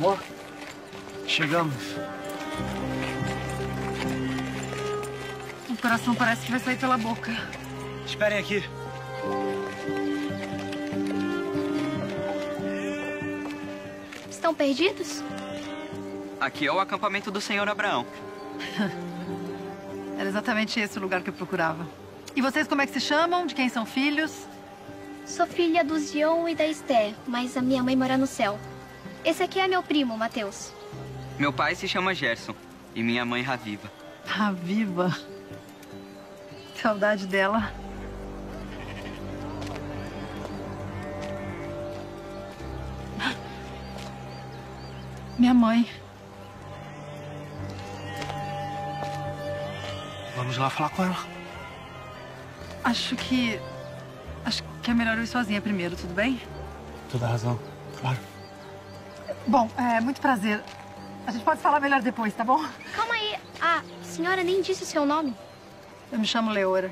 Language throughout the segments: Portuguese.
bom? Chegamos. O coração parece que vai sair pela boca. Esperem aqui. Estão perdidos? Aqui é o acampamento do senhor Abraão. Era exatamente esse o lugar que eu procurava. E vocês como é que se chamam? De quem são filhos? Sou filha do Zion e da Esther, mas a minha mãe mora no céu. Esse aqui é meu primo, Matheus. Meu pai se chama Gerson e minha mãe Raviva. Raviva? Saudade dela. Minha mãe. Vamos lá falar com ela. Acho que é melhor eu ir sozinha primeiro, tudo bem? Toda razão, claro. Bom, é muito prazer. A gente pode falar melhor depois, tá bom? Calma aí. A senhora nem disse o seu nome. Eu me chamo Leora.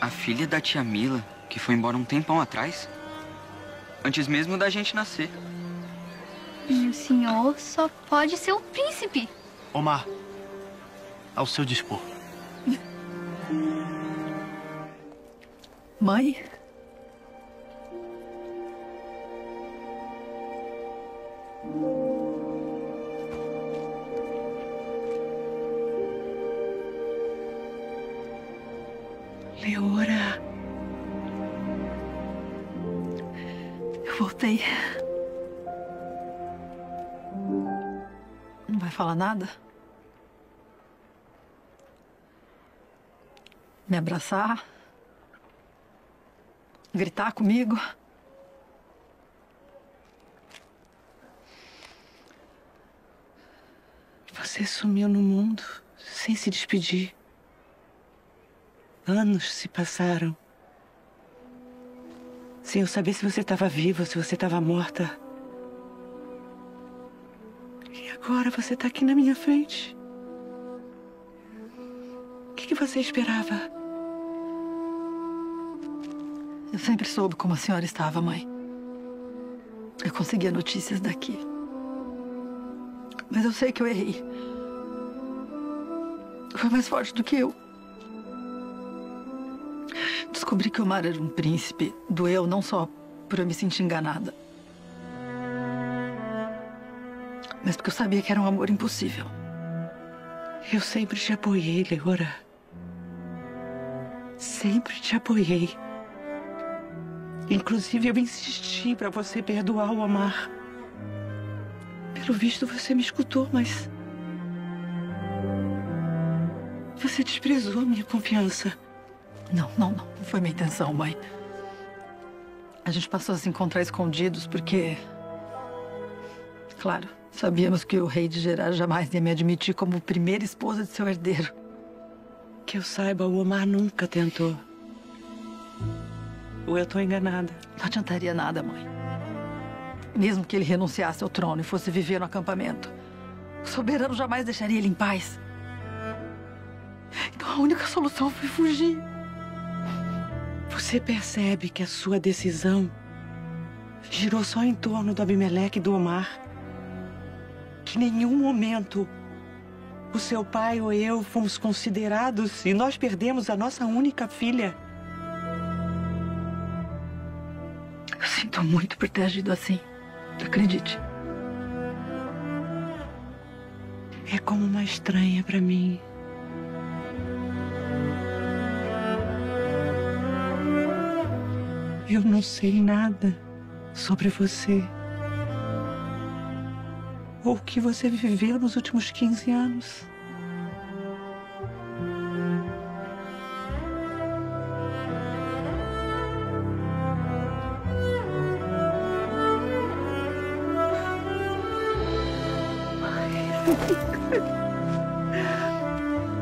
A filha da tia Mila, que foi embora um tempão atrás? Antes mesmo da gente nascer. E o senhor só pode ser o príncipe. Omar, ao seu dispor. Mãe? Leora. Eu voltei. Não vai falar nada? Me abraçar? Gritar comigo? Você sumiu no mundo sem se despedir. Anos se passaram. Sem eu saber se você estava viva, se você estava morta. E agora você está aqui na minha frente. O que você esperava? Eu sempre soube como a senhora estava, mãe. Eu conseguia notícias daqui. Mas eu sei que eu errei. Foi mais forte do que eu. Descobri que Omar era um príncipe. Doeu não só por eu me sentir enganada, mas porque eu sabia que era um amor impossível. Eu sempre te apoiei, Leora. Sempre te apoiei. Inclusive, eu insisti para você perdoar o Omar. Pelo visto, você me escutou, mas... você desprezou a minha confiança. Não foi minha intenção, mãe. A gente passou a se encontrar escondidos porque... claro, sabíamos que o rei de Gerar jamais ia me admitir como primeira esposa de seu herdeiro. Que eu saiba, o Omar nunca tentou. Ou eu tô enganada? Não adiantaria nada, mãe. Mesmo que ele renunciasse ao trono e fosse viver no acampamento, o soberano jamais deixaria ele em paz. Então a única solução foi fugir. Você percebe que a sua decisão girou só em torno do Abimeleque e do Omar? Que em nenhum momento o seu pai ou eu fomos considerados e nós perdemos a nossa única filha. Eu sinto muito por ter agido assim. Acredite. É como uma estranha pra mim. Eu não sei nada sobre você. Ou o que você viveu nos últimos 15 anos.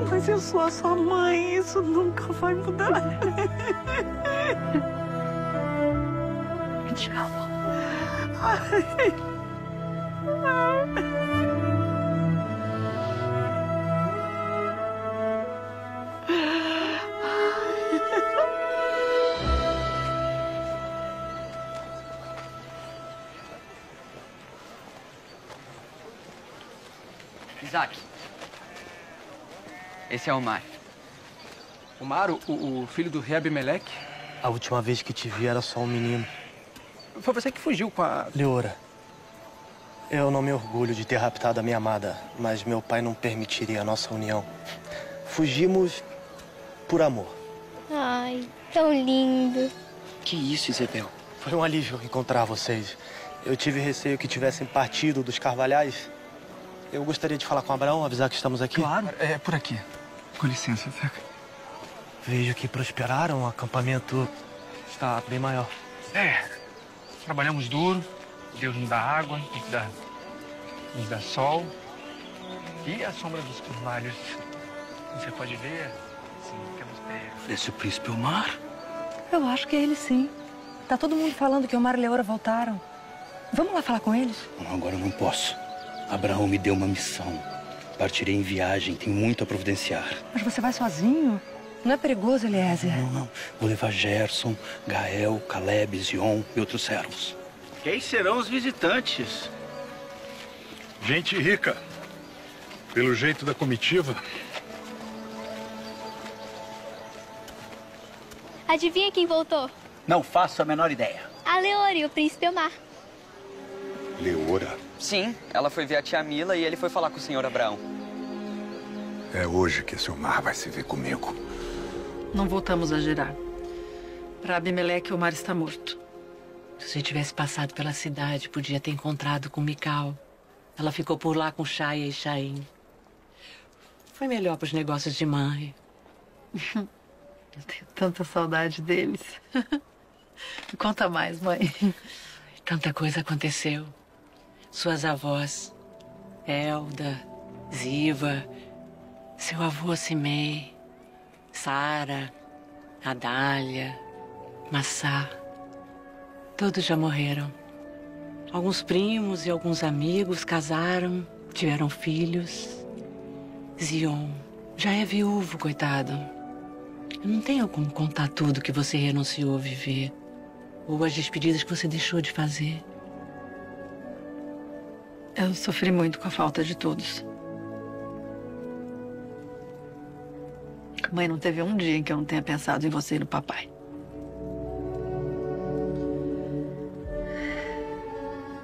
Mas eu sou a sua mãe, isso nunca vai mudar. Eu te amo. Isaac, esse é Omar. Omar, o filho do rei Abimeleque? A última vez que te vi era só um menino. Foi você que fugiu com a... Leora. Eu não me orgulho de ter raptado a minha amada, mas meu pai não permitiria a nossa união. Fugimos por amor. Ai, tão lindo. Que isso, Isabel? Foi um alívio encontrar vocês. Eu tive receio que tivessem partido dos Carvalhais. Eu gostaria de falar com Abraão, avisar que estamos aqui. Claro, é por aqui. Com licença, Isaac. Vejo que prosperaram, o acampamento está bem maior. É, trabalhamos duro. Deus nos dá água, nos dá sol. E a sombra dos carvalhos. Você pode ver? Sim, temos terra. Esse príncipe Omar? Eu acho que é ele, sim. Tá todo mundo falando que Omar e Leora voltaram. Vamos lá falar com eles? Não, agora eu não posso. Abraão me deu uma missão. Partirei em viagem, tem muito a providenciar. Mas você vai sozinho? Não é perigoso, Eliezer? Não, não. Vou levar Gerson, Gael, Caleb, Zion e outros servos. Quem serão os visitantes? Gente rica. Pelo jeito da comitiva. Adivinha quem voltou? Não faço a menor ideia. A Leora e o príncipe Omar. Leora? Sim, ela foi ver a tia Mila e ele foi falar com o senhor Abraão. É hoje que esse Omar vai se ver comigo. Não voltamos a Gerar. Para Abimeleque, Omar está morto. Se você tivesse passado pela cidade, podia ter encontrado com Mical. Ela ficou por lá com Chaya e Chaim. Foi melhor para os negócios de mãe. Eu tenho tanta saudade deles. Conta mais, mãe. Tanta coisa aconteceu. Suas avós, Elda, Ziva, seu avô Cimei, Sara, Adália, Massá. Todos já morreram. Alguns primos e alguns amigos casaram, tiveram filhos. Zion já é viúvo, coitado. Eu não tenho como contar tudo que você renunciou a viver ou as despedidas que você deixou de fazer. Eu sofri muito com a falta de todos. Mãe, não teve um dia em que eu não tenha pensado em você e no papai.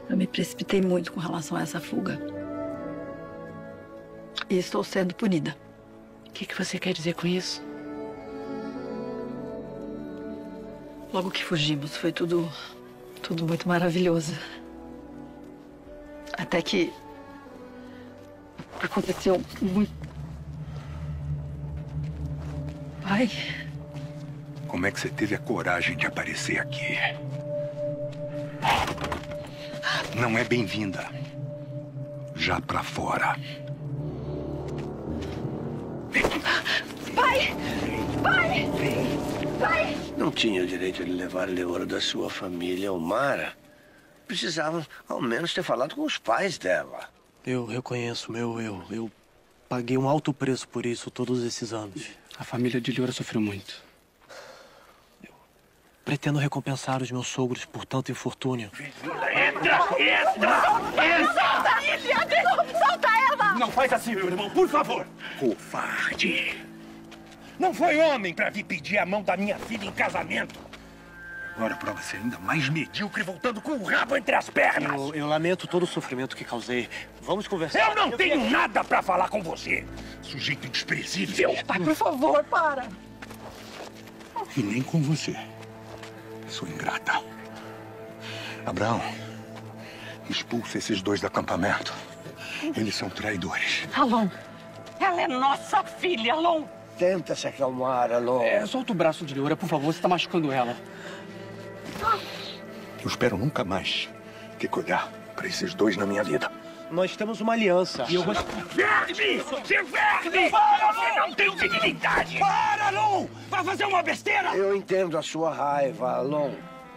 Eu me precipitei muito com relação a essa fuga. E estou sendo punida. O que você quer dizer com isso? Logo que fugimos, foi tudo muito maravilhoso. Até que aconteceu muito. Pai. Como é que você teve a coragem de aparecer aqui? Não é bem-vinda. Já pra fora. Pai! Pai! Pai! Não tinha o direito de levar Leora da sua família, Omar. Precisava, ao menos, ter falado com os pais dela. Eu reconheço meu erro. Eu paguei um alto preço por isso todos esses anos. A família de Leora sofreu muito. Pretendo recompensar os meus sogros por tanto infortúnio. Entra! Solta ela! Não faz assim, meu irmão, por favor! Covarde! Não foi homem pra vir pedir a mão da minha filha em casamento! Agora prova ser ainda mais medíocre voltando com o rabo entre as pernas! Eu lamento todo o sofrimento que causei. Vamos conversar... Eu não tenho nada pra falar com você! Sujeito desprezível! Pai, por favor, para! E nem com você. Sou ingrata. Abraão, expulsa esses dois do acampamento. Eles são traidores. Alon, ela é nossa filha, Alon. Tenta se acalmar, Alon. É, solta o braço de Leora, por favor, você está machucando ela. Eu espero nunca mais ter que olhar para esses dois na minha vida. Nós temos uma aliança. E eu vou... Verme! Seu verme! Para, você não tem dignidade! Para, Alon! Vai fazer uma besteira! Eu entendo a sua raiva, Alon.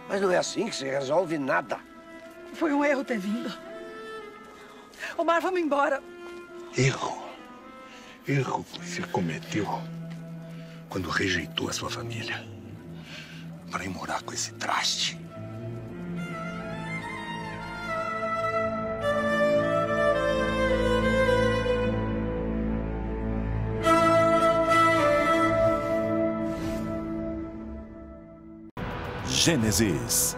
Mas não é assim que se resolve nada. Foi um erro ter vindo. Omar, vamos embora. Erro? Erro você cometeu quando rejeitou a sua família para ir morar com esse traste. Gênesis.